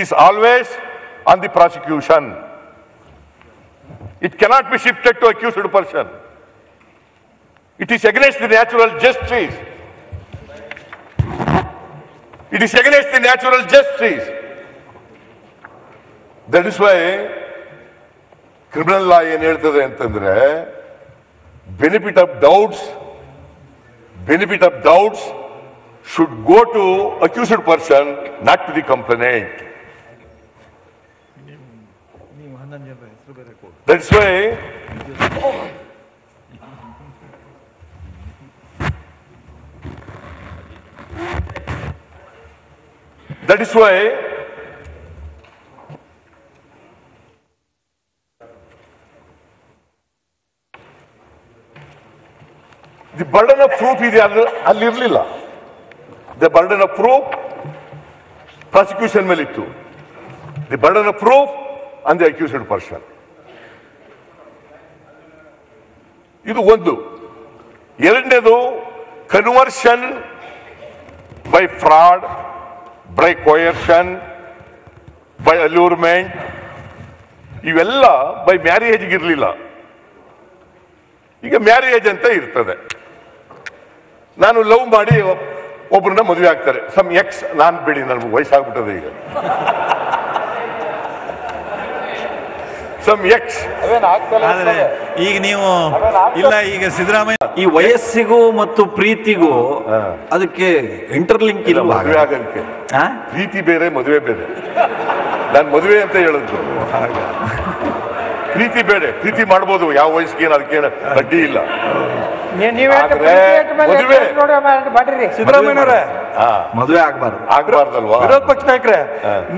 is always on the prosecution. It cannot be shifted to accused person. It is against the natural justice. It is against the natural justice. That is why criminal law ಏನು ಹೇಳ್ತದೆ ಅಂತಂದ್ರೆ benefit of doubts should go to accused person, not to the complainant. That's why the burden of proof is allirilla. The burden of proof prosecution mele ittu, the burden of proof on the accused person. ಇದು ಒಂದು. ಎರಡನೇದು conversion by fraud, by coercion, by allurement, ಇವೆಲ್ಲ by ಮ್ಯಾರೇಜ್ಗೆ ಇರಲಿಲ್ಲ. ಈಗ marriage ಅಂತ ಇರ್ತದೆ. ನಾನು love ಮಾಡಿ ಒಬ್ಬರನ್ನ ಮದುವೆ ಆಗ್ತಾರೆ. ಸಮ್ ಎಕ್ಸ್, ನಾನು ಬಿಡಿ ನನಗೆ ವಯಸ್ಸಾಗ್ಬಿಟ್ಟದೆ ಈಗ. ಸಮ್ ಎಕ್ಸ್ ಆದರೆ ಈಗ ನೀವು ಇಲ್ಲ, ಈಗ ಸಿದ್ದರಾಮಯ್ಯ ಈ ವಯಸ್ಸಿಗೂ ಮತ್ತು ಪ್ರೀತಿಗೂ ಅದಕ್ಕೆ ಇಂಟರ್ಲಿಂಕ್ ಇಲ್ಲ. ಮದುವೆ ಆಗಲಿಕ್ಕೆ ಪ್ರೀತಿ ಬೇರೆ, ಮದುವೆ ಬೇರೆ. ನಾನು ಮದುವೆ ಅಂತ ಹೇಳಿದ್ರು. ಪ್ರೀತಿ ಬೇರೆ, ಪ್ರೀತಿ ಮಾಡ್ಬೋದು ಯಾವ ವಯಸ್ಸಿಗೆ, ಅದಕ್ಕೆ ಬಡ್ಡಿ ಇಲ್ಲ. ಸಿದ್ದರಾಮಯ್ಯನವರೇ ಮದುವೆ ಆಗ್ಬಾರ್ದಲ್ವಾ? ವಿರೋಧ ಪಕ್ಷ ನಾಯಕರೇ,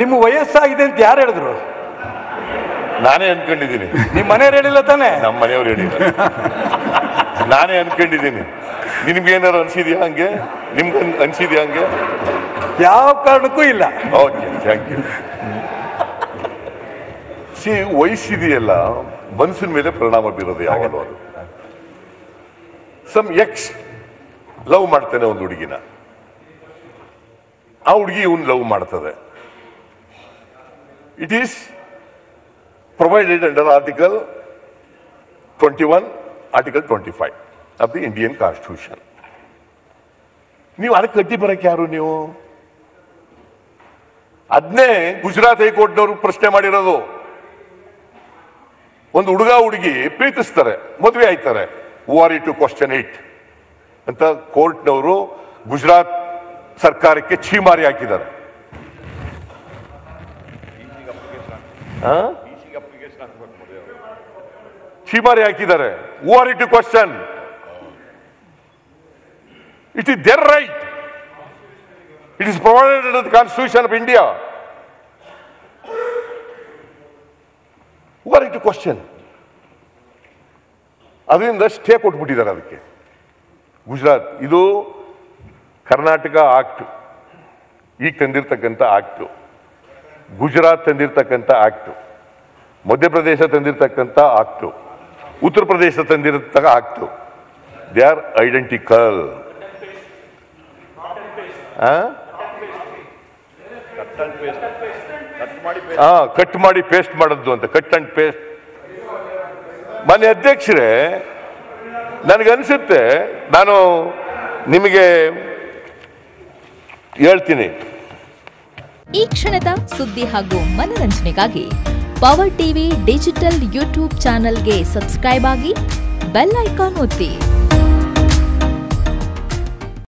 ನಿಮ್ಮ ವಯಸ್ಸಾಗಿದೆ ಅಂತ ಯಾರು ಹೇಳಿದ್ರು? ನಾನೇ ಅನ್ಕೊಂಡಿದ್ದೀನಿ. ನಿಮ್ಮ ಮನೆಯವ್ರು ಹೇಳಿಲ್ಲ ತಾನೆ? ನಮ್ಮ ಮನೆಯವ್ರು ಹೇಳಿಲ್ಲ, ನಾನೇ ಅನ್ಕೊಂಡಿದ್ದೀನಿ. ನಿಮ್ಗೆ ಏನಾರು ಅನ್ಸಿದ್ಯಾ ಹಂಗೆ? ನಿಮ್ಗೆ ಅನ್ಸಿದ್ಯಾ ಹಂಗೆ? ಯಾವ ಕಾರಣಕ್ಕೂ ಇಲ್ಲ. Okay, thank you. ಸಿ, ವಯಸ್ಸಿದೆಯಲ್ಲ ಮನಸ್ಸಿನ ಮೇಲೆ ಪರಿಣಾಮ ಬೀರೋದು ಯಾವಾಗಲೂ. ಅದು ಸಮ್ ಎಕ್ಸ್ ಲವ್ ಮಾಡ್ತಾನೆ ಒಂದು ಹುಡುಗಿನ, ಆ ಹುಡುಗಿ ಇವನ್ ಲವ್ ಮಾಡ್ತದೆ. It is provided under Article 21, Article 25 of the Indian Constitution. ನೀವು ಅದಕ್ಕೆ ಅಡ್ಡಿ ಬರಕ್ಕೆ ಯಾರು ನೀವು? ಅದನ್ನೇ ಗುಜರಾತ್ ಹೈಕೋರ್ಟ್ನವರು ಪ್ರಶ್ನೆ ಮಾಡಿರೋದು. ಒಂದು ಹುಡುಗ ಹುಡುಗಿ ಪ್ರೀತಿಸ್ತಾರೆ, ಮದುವೆ ಆಯ್ತಾರೆ. Who are you to question it ಅಂತ ಕೋರ್ಟ್ನವರು ಗುಜರಾತ್ ಸರ್ಕಾರಕ್ಕೆ ಛೀಮಾರಿ ಹಾಕಿದ್ದಾರೆ. ಛೀಮಾರಿ ಹಾಕಿದ್ದಾರೆ. Who are you to question? It is there right. It is provided under the constitution of India. Who are you to question? ಅದರಿಂದ ಸ್ಟೇ ಕೊಟ್ಬಿಟ್ಟಿದ್ದಾರೆ ಅದಕ್ಕೆ ಗುಜರಾತ್. ಇದು ಕರ್ನಾಟಕ ಆಕ್ಟ್, ಈಗ ತಂದಿರ್ತಕ್ಕಂಥ ಆಕ್ಟು, ಗುಜರಾತ್ ತಂದಿರ್ತಕ್ಕಂಥ ಆಕ್ಟು, ಮಧ್ಯಪ್ರದೇಶ ತಂದಿರತಕ್ಕಂಥ ಆಕ್ಟು, ಉತ್ತರ ಪ್ರದೇಶ ತಂದಿರತಕ್ಕ act. They are identical. Cut ಮಾಡಿ ಪೇಸ್ಟ್ ಮಾಡೋದು ಅಂತ, ಕಟ್ ಅಂಡ್ ಪೇಸ್ಟ್. ಮಾನ್ಯ ಅಧ್ಯಕ್ಷರೇ, ನನಗನ್ಸುತ್ತೆ, ನಾನು ನಿಮಗೆ ಹೇಳ್ತೀನಿ. ಈ ಕ್ಷಣದ ಸುದ್ದಿ ಹಾಗೂ ಮನರಂಜನೆಗಾಗಿ ಪವರ್ ಟಿವಿ ಡಿಜಿಟಲ್ ಯೂಟ್ಯೂಬ್ ಚಾನೆಲ್ಗೆ ಸಬ್ಸ್ಕ್ರೈಬ್ ಆಗಿ ಬೆಲ್ ಐಕಾನ್ ಒತ್ತಿ.